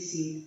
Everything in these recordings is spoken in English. seat.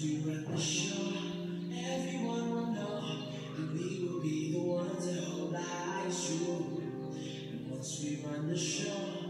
Once we run the show, everyone will know, and we will be the ones that hold our eyes true. And once we run the show,